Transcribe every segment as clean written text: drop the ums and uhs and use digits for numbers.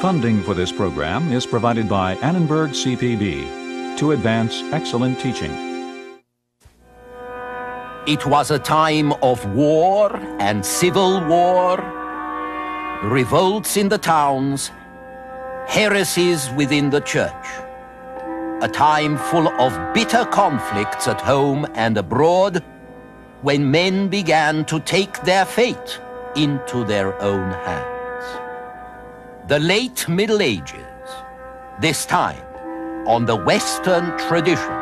Funding for this program is provided by Annenberg CPB to advance excellent teaching. It was a time of war and civil war, revolts in the towns, heresies within the church. A time full of bitter conflicts at home and abroad, when men began to take their fate into their own hands. The late Middle Ages, this time on the Western tradition.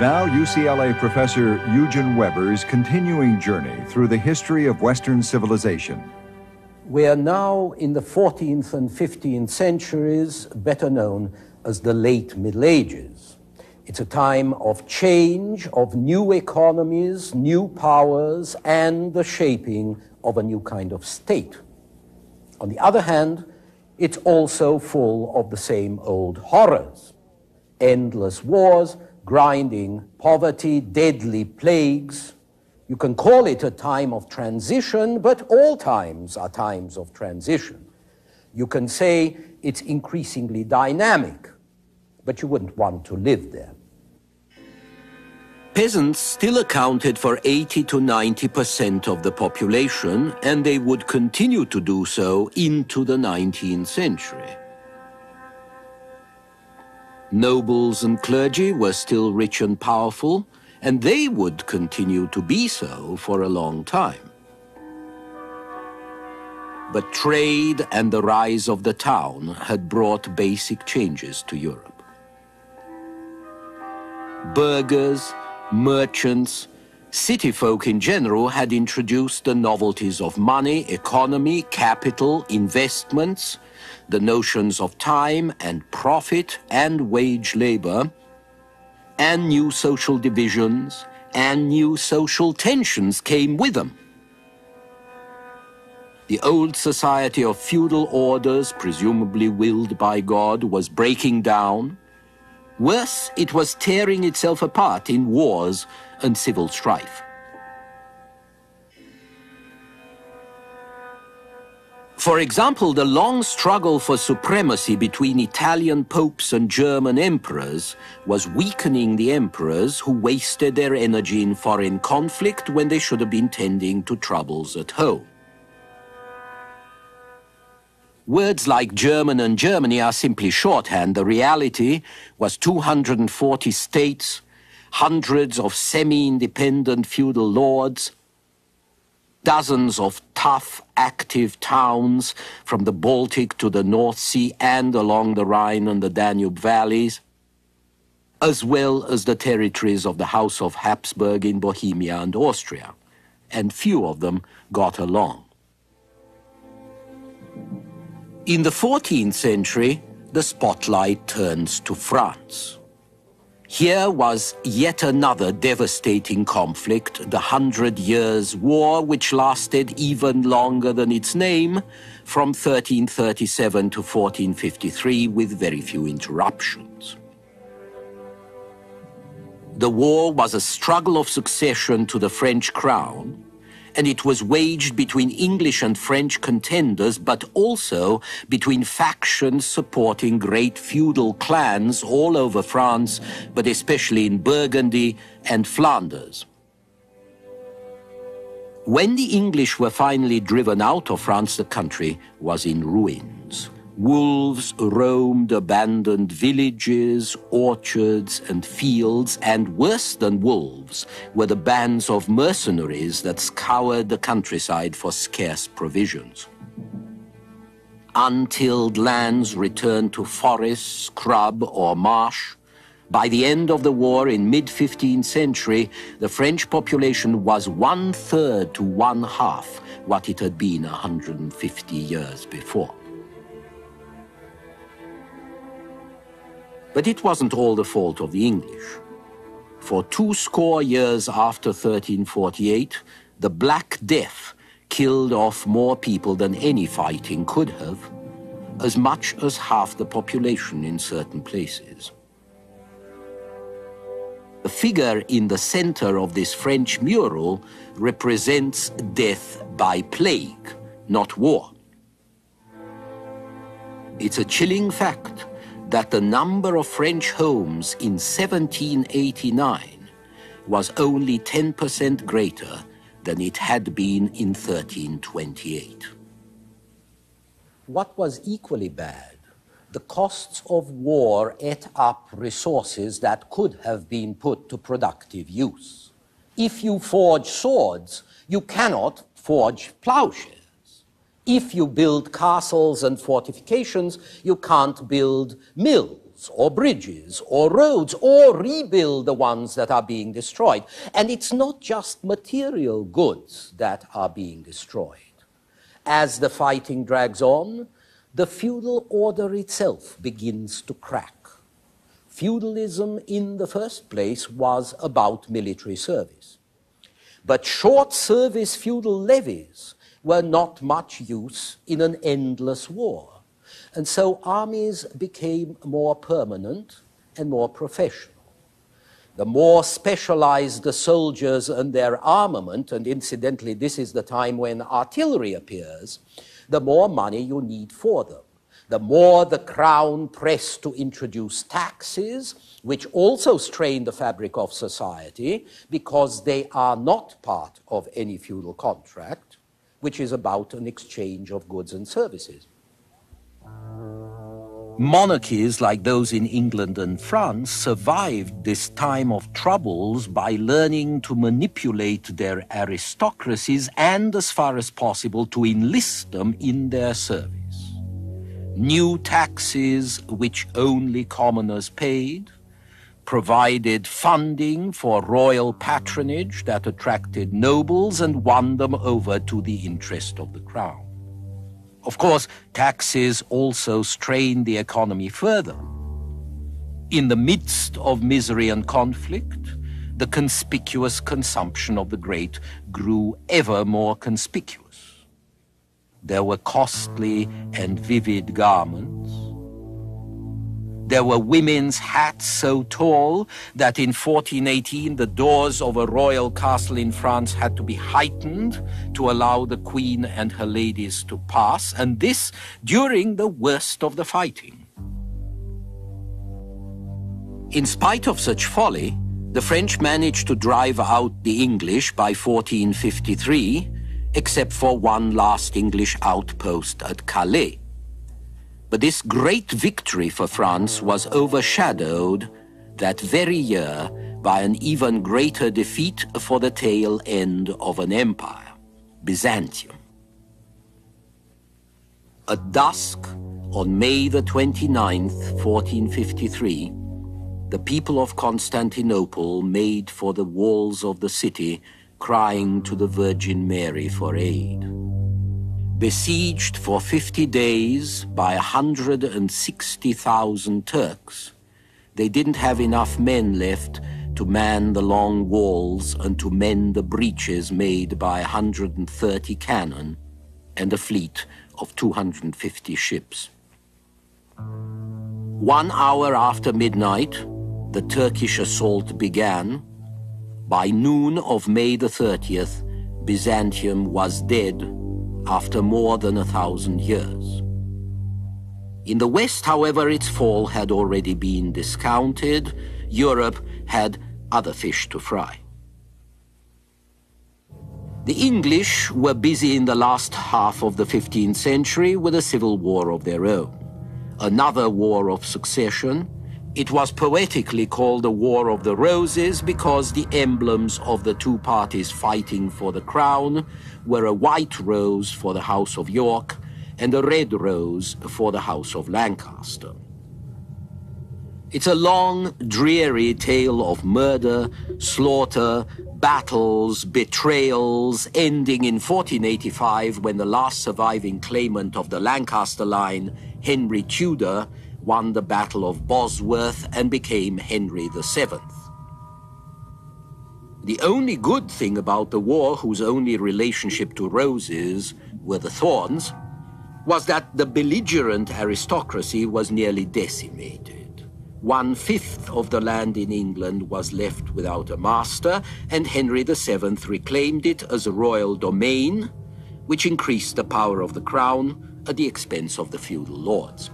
Now UCLA professor Eugen Weber's continuing journey through the history of Western civilization. We are now in the 14th and 15th centuries, better known as the late Middle Ages. It's a time of change, of new economies, new powers, and the shaping of a new kind of state. On the other hand, it's also full of the same old horrors. Endless wars, grinding poverty, deadly plagues. You can call it a time of transition, but all times are times of transition. You can say it's increasingly dynamic, but you wouldn't want to live there. Peasants still accounted for 80 to 90% of the population, and they would continue to do so into the 19th century. Nobles and clergy were still rich and powerful, and they would continue to be so for a long time. But trade and the rise of the town had brought basic changes to Europe. Burghers, merchants, city folk in general had introduced the novelties of money, economy, capital, investments, the notions of time and profit and wage labor, and new social divisions and new social tensions came with them. The old society of feudal orders, presumably willed by God, was breaking down. Worse, it was tearing itself apart in wars and civil strife. For example, the long struggle for supremacy between Italian popes and German emperors was weakening the emperors, who wasted their energy in foreign conflict when they should have been tending to troubles at home. Words like German and Germany are simply shorthand. The reality was 240 states, hundreds of semi-independent feudal lords, dozens of tough, active towns from the Baltic to the North Sea and along the Rhine and the Danube valleys, as well as the territories of the House of Habsburg in Bohemia and Austria, and few of them got along. In the 14th century, the spotlight turns to France. Here was yet another devastating conflict, the 100 Years' War, which lasted even longer than its name, from 1337 to 1453, with very few interruptions. The war was a struggle of succession to the French crown, and it was waged between English and French contenders, but also between factions supporting great feudal clans all over France, but especially in Burgundy and Flanders. When the English were finally driven out of France, the country was in ruins. Wolves roamed abandoned villages, orchards, and fields, and worse than wolves were the bands of mercenaries that scoured the countryside for scarce provisions. Untilled lands returned to forest, scrub, or marsh. By the end of the war in mid-15th century, the French population was 1/3 to 1/2 what it had been 150 years before. But it wasn't all the fault of the English. For 2 score years after 1348, the Black Death killed off more people than any fighting could have, as much as half the population in certain places. The figure in the center of this French mural represents death by plague, not war. It's a chilling fact that the number of French homes in 1789 was only 10% greater than it had been in 1328. What was equally bad, the costs of war ate up resources that could have been put to productive use. If you forge swords, you cannot forge plowshares. If you build castles and fortifications, you can't build mills or bridges or roads or rebuild the ones that are being destroyed. And it's not just material goods that are being destroyed. As the fighting drags on, the feudal order itself begins to crack. Feudalism, in the first place, was about military service. But short-service feudal levies were not much use in an endless war. And so armies became more permanent and more professional. The more specialized the soldiers and their armament, and incidentally, this is the time when artillery appears, the more money you need for them. The more the crown pressed to introduce taxes, which also strain the fabric of society, because they are not part of any feudal contract, which is about an exchange of goods and services. Monarchies like those in England and France survived this time of troubles by learning to manipulate their aristocracies and, as far as possible, to enlist them in their service. New taxes, which only commoners paid, provided funding for royal patronage that attracted nobles and won them over to the interest of the crown. Of course, taxes also strained the economy further. In the midst of misery and conflict, the conspicuous consumption of the great grew ever more conspicuous. There were costly and vivid garments. There were women's hats so tall that in 1418 the doors of a royal castle in France had to be heightened to allow the queen and her ladies to pass, and this during the worst of the fighting. In spite of such folly, the French managed to drive out the English by 1453, except for one last English outpost at Calais. But this great victory for France was overshadowed that very year by an even greater defeat for the tail end of an empire, Byzantium. At dusk on May the 29th, 1453, the people of Constantinople made for the walls of the city, crying to the Virgin Mary for aid. Besieged for 50 days by 160,000 Turks, they didn't have enough men left to man the long walls and to mend the breaches made by 130 cannon and a fleet of 250 ships. 1 hour after midnight, the Turkish assault began. By noon of May the 30th, Byzantium was dead after more than 1,000 years. In the West, however, its fall had already been discounted. Europe had other fish to fry. The English were busy in the last half of the 15th century with a civil war of their own, another war of succession. It was poetically called the War of the Roses because the emblems of the two parties fighting for the crown were a white rose for the House of York and a red rose for the House of Lancaster. It's a long, dreary tale of murder, slaughter, battles, betrayals, ending in 1485 when the last surviving claimant of the Lancaster line, Henry Tudor, won the Battle of Bosworth and became Henry VII. The only good thing about the war, whose only relationship to roses were the thorns, was that the belligerent aristocracy was nearly decimated. 1/5 of the land in England was left without a master, and Henry VII reclaimed it as a royal domain, which increased the power of the crown at the expense of the feudal lords.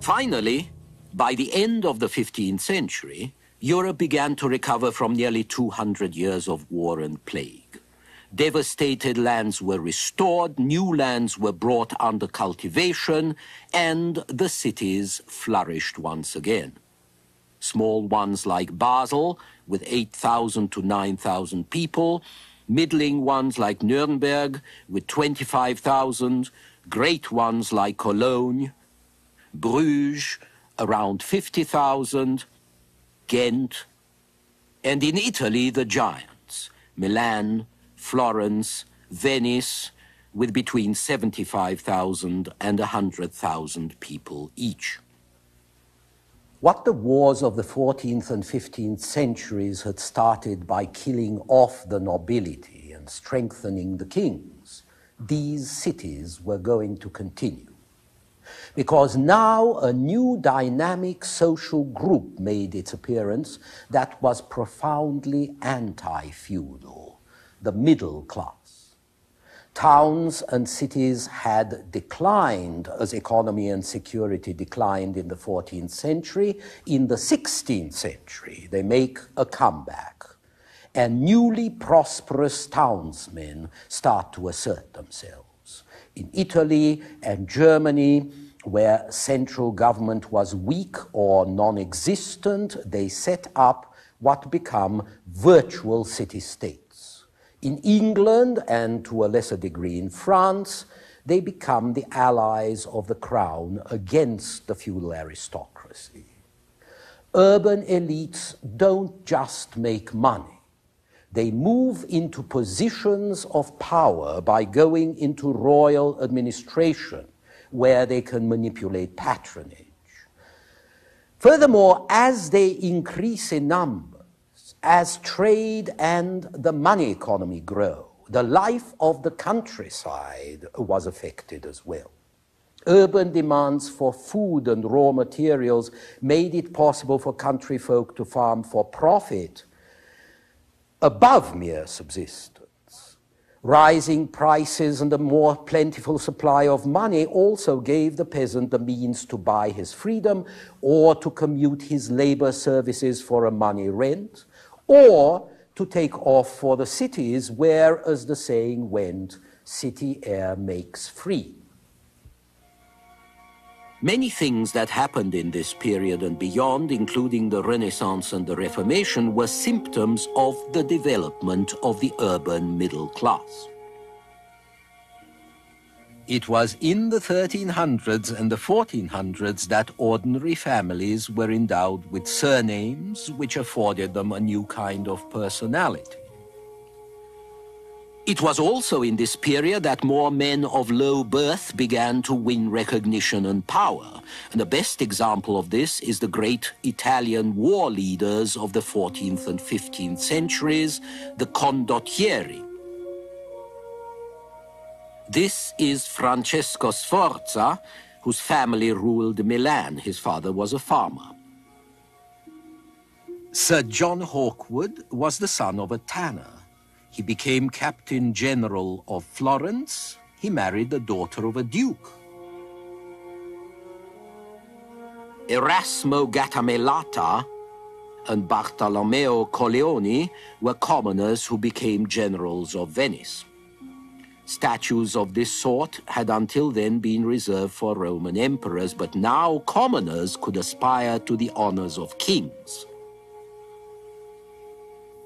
Finally, by the end of the 15th century, Europe began to recover from nearly 200 years of war and plague. Devastated lands were restored, new lands were brought under cultivation, and the cities flourished once again. Small ones like Basel, with 8,000 to 9,000 people, middling ones like Nuremberg, with 25,000, great ones like Cologne, Bruges, around 50,000, Ghent, and in Italy, the giants, Milan, Florence, Venice, with between 75,000 and 100,000 people each. What the wars of the 14th and 15th centuries had started by killing off the nobility and strengthening the kings, these cities were going to continue. Because now a new dynamic social group made its appearance that was profoundly anti-feudal, the middle class. Towns and cities had declined as economy and security declined in the 14th century. In the 16th century, they make a comeback, and newly prosperous townsmen start to assert themselves. In Italy and Germany, where central government was weak or non-existent, they set up what become virtual city-states. In England, and to a lesser degree in France, they become the allies of the crown against the feudal aristocracy. Urban elites don't just make money. They move into positions of power by going into royal administration, where they can manipulate patronage. Furthermore, as they increase in number, as trade and the money economy grow, the life of the countryside was affected as well. Urban demands for food and raw materials made it possible for country folk to farm for profit above mere subsistence. Rising prices and a more plentiful supply of money also gave the peasant the means to buy his freedom or to commute his labor services for a money rent, or to take off for the cities where, as the saying went, city air makes free. Many things that happened in this period and beyond, including the Renaissance and the Reformation, were symptoms of the development of the urban middle class. It was in the 1300s and the 1400s that ordinary families were endowed with surnames which afforded them a new kind of personality. It was also in this period that more men of low birth began to win recognition and power, and the best example of this is the great Italian war leaders of the 14th and 15th centuries, the condottieri. This is Francesco Sforza, whose family ruled Milan. His father was a farmer. Sir John Hawkwood was the son of a tanner. He became Captain General of Florence. He married the daughter of a duke. Erasmo Gattamelata and Bartolomeo Colleoni were commoners who became generals of Venice. Statues of this sort had until then been reserved for Roman emperors, but now commoners could aspire to the honors of kings.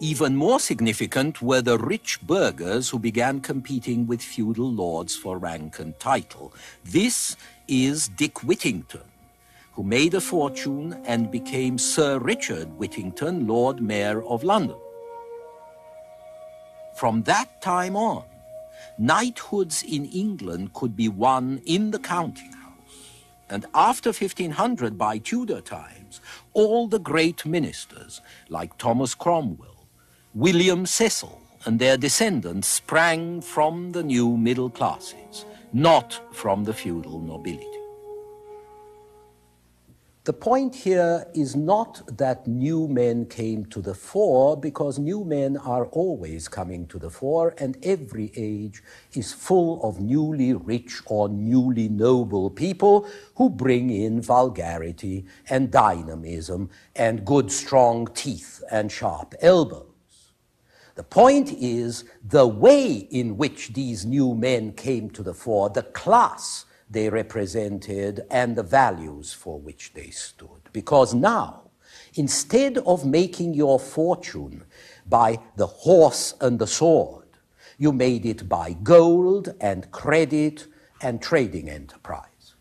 Even more significant were the rich burghers who began competing with feudal lords for rank and title. This is Dick Whittington, who made a fortune and became Sir Richard Whittington, Lord Mayor of London. From that time on, knighthoods in England could be won in the counting house. And after 1500, by Tudor times, all the great ministers, like Thomas Cromwell, William Cecil, and their descendants, sprang from the new middle classes, not from the feudal nobility. The point here is not that new men came to the fore, because new men are always coming to the fore, and every age is full of newly rich or newly noble people who bring in vulgarity and dynamism and good strong teeth and sharp elbows. The point is the way in which these new men came to the fore, the class they represented, and the values for which they stood. Because now, instead of making your fortune by the horse and the sword, you made it by gold and credit and trading enterprise.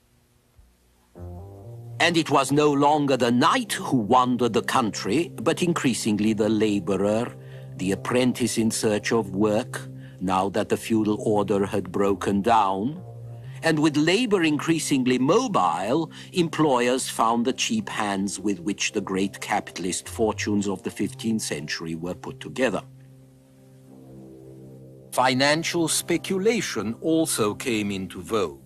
And it was no longer the knight who wandered the country, but increasingly the laborer, the apprentice in search of work, now that the feudal order had broken down. And with labor increasingly mobile, employers found the cheap hands with which the great capitalist fortunes of the 15th century were put together. Financial speculation also came into vogue.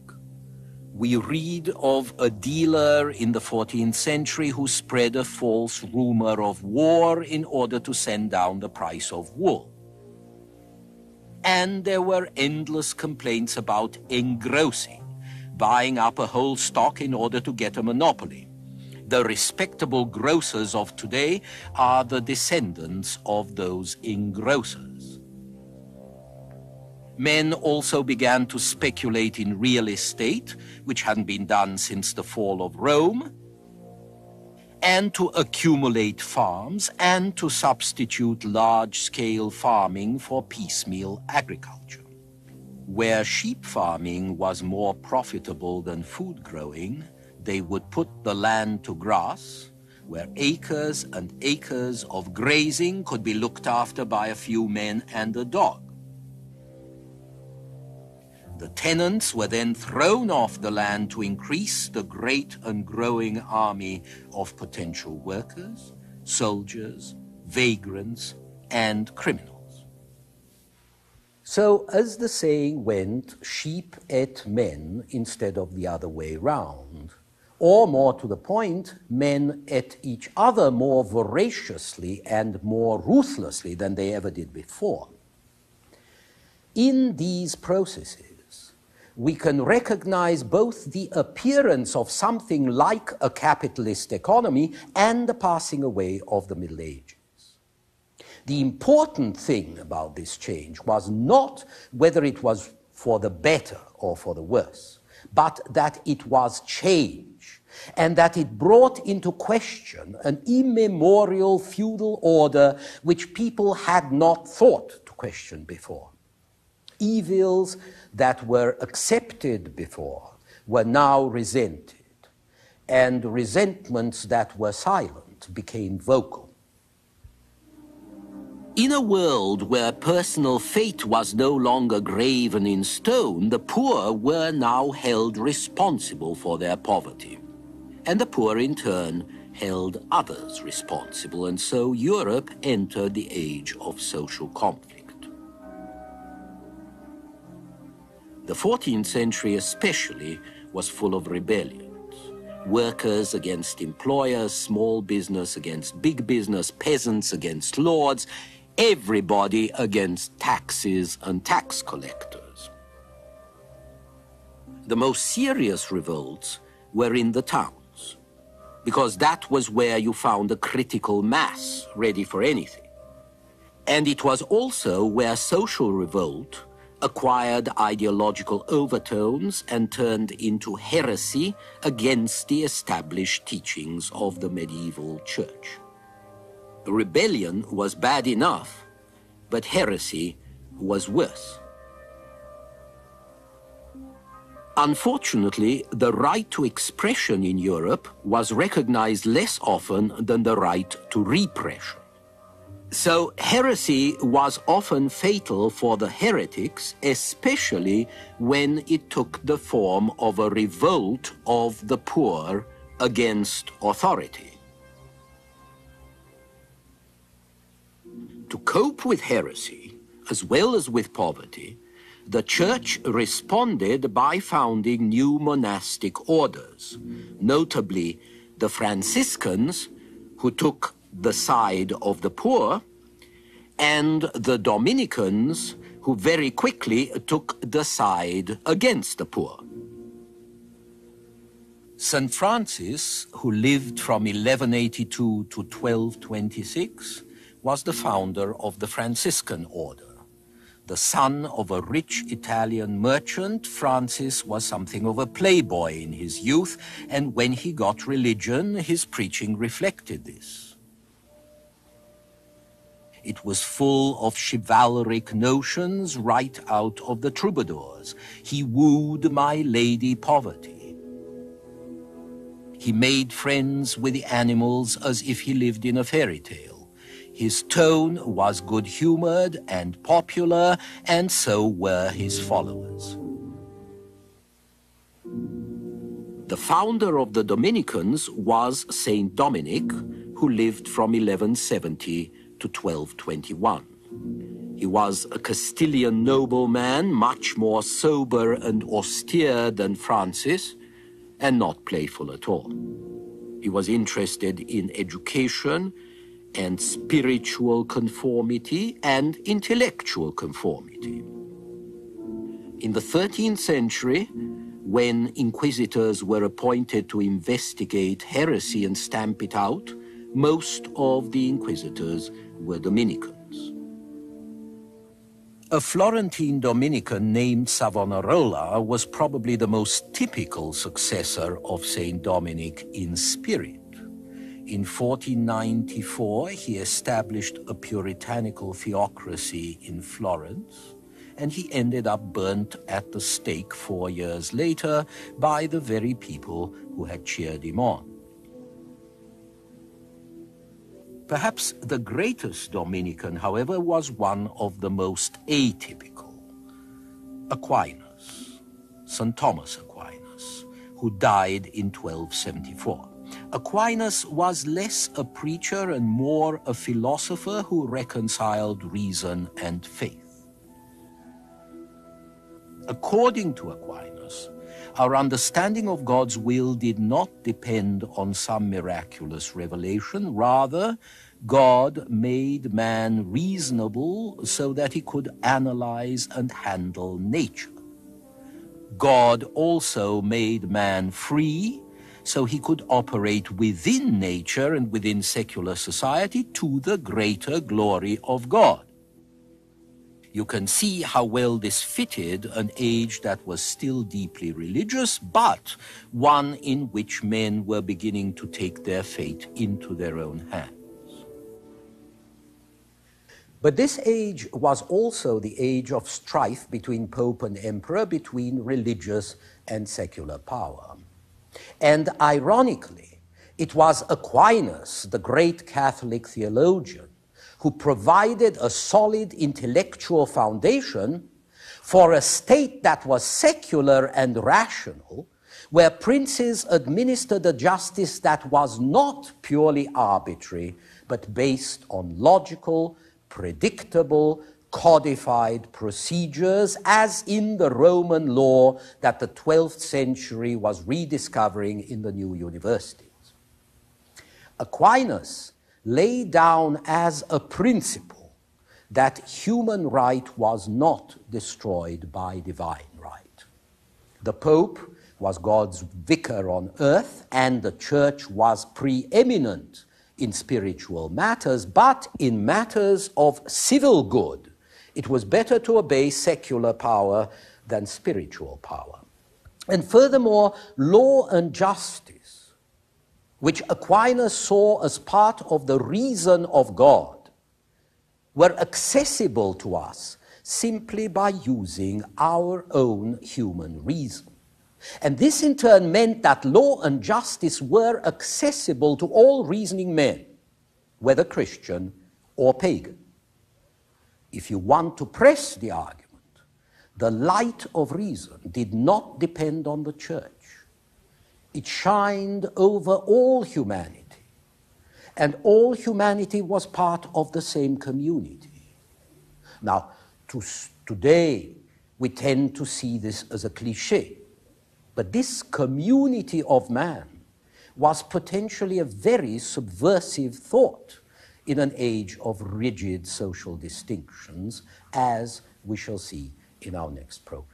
We read of a dealer in the 14th century who spread a false rumor of war in order to send down the price of wool. And there were endless complaints about engrossing, buying up a whole stock in order to get a monopoly. The respectable grocers of today are the descendants of those engrossers. Men also began to speculate in real estate, which hadn't been done since the fall of Rome, and to accumulate farms, and to substitute large-scale farming for piecemeal agriculture. Where sheep farming was more profitable than food growing, they would put the land to grass, where acres and acres of grazing could be looked after by a few men and a dog. The tenants were then thrown off the land to increase the great and growing army of potential workers, soldiers, vagrants, and criminals. So, as the saying went, sheep ate men instead of the other way round. Or, more to the point, men ate each other more voraciously and more ruthlessly than they ever did before. In these processes, we can recognize both the appearance of something like a capitalist economy and the passing away of the Middle Ages. The important thing about this change was not whether it was for the better or for the worse, but that it was change, and that it brought into question an immemorial feudal order which people had not thought to question before. Evils that were accepted before were now resented, and resentments that were silent became vocal. In a world where personal fate was no longer graven in stone, the poor were now held responsible for their poverty. And the poor, in turn, held others responsible, and so Europe entered the age of social conflict. The 14th century especially was full of rebellions. Workers against employers, small business against big business, peasants against lords, everybody against taxes and tax collectors. The most serious revolts were in the towns, because that was where you found a critical mass ready for anything. And it was also where social revolt acquired ideological overtones and turned into heresy against the established teachings of the medieval church. Rebellion was bad enough, but heresy was worse. Unfortunately, the right to expression in Europe was recognized less often than the right to repression. So heresy was often fatal for the heretics, especially when it took the form of a revolt of the poor against authority. To cope with heresy, as well as with poverty, the Church responded by founding new monastic orders, notably the Franciscans, who took the side of the poor, and the Dominicans, who very quickly took the side against the poor. Saint Francis, who lived from 1182 to 1226, was the founder of the Franciscan order. The son of a rich Italian merchant, Francis was something of a playboy in his youth, and when he got religion, his preaching reflected this. It was full of chivalric notions right out of the troubadours. He wooed my lady poverty. He made friends with the animals as if he lived in a fairy tale. His tone was good-humoured and popular, and so were his followers. The founder of the Dominicans was Saint Dominic, who lived from 1170 to 1221. He was a Castilian nobleman, much more sober and austere than Francis, and not playful at all. He was interested in education and spiritual conformity and intellectual conformity. In the 13th century, when inquisitors were appointed to investigate heresy and stamp it out, most of the inquisitors were Dominicans. A Florentine Dominican named Savonarola was probably the most typical successor of Saint Dominic in spirit. In 1494, he established a puritanical theocracy in Florence, and he ended up burnt at the stake 4 years later by the very people who had cheered him on. Perhaps the greatest Dominican, however, was one of the most atypical, Aquinas, Saint Thomas Aquinas, who died in 1274. Aquinas was less a preacher and more a philosopher who reconciled reason and faith. According to Aquinas, our understanding of God's will did not depend on some miraculous revelation. Rather, God made man reasonable so that he could analyze and handle nature. God also made man free so he could operate within nature and within secular society to the greater glory of God. You can see how well this fitted an age that was still deeply religious, but one in which men were beginning to take their fate into their own hands. But this age was also the age of strife between Pope and Emperor, between religious and secular power. And ironically, it was Aquinas, the great Catholic theologian, who provided a solid intellectual foundation for a state that was secular and rational, where princes administered a justice that was not purely arbitrary, but based on logical, predictable, codified procedures, as in the Roman law that the 12th century was rediscovering in the new universities. Aquinas lay down as a principle that human right was not destroyed by divine right. The Pope was God's vicar on earth, and the Church was preeminent in spiritual matters, but in matters of civil good, It was better to obey secular power than spiritual power. And furthermore, law and justice, which Aquinas saw as part of the reason of God, were accessible to us simply by using our own human reason. And this in turn meant that law and justice were accessible to all reasoning men, whether Christian or pagan. If you want to press the argument, the light of reason did not depend on the church. It shined over all humanity, and all humanity was part of the same community. Now, today, we tend to see this as a cliché, but this community of man was potentially a very subversive thought in an age of rigid social distinctions, as we shall see in our next program.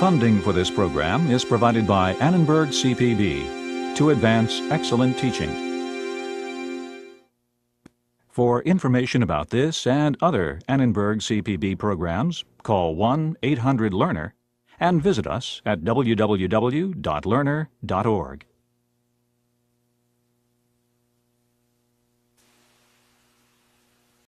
Funding for this program is provided by Annenberg CPB to advance excellent teaching. For information about this and other Annenberg CPB programs, call 1-800-LEARNER and visit us at www.learner.org.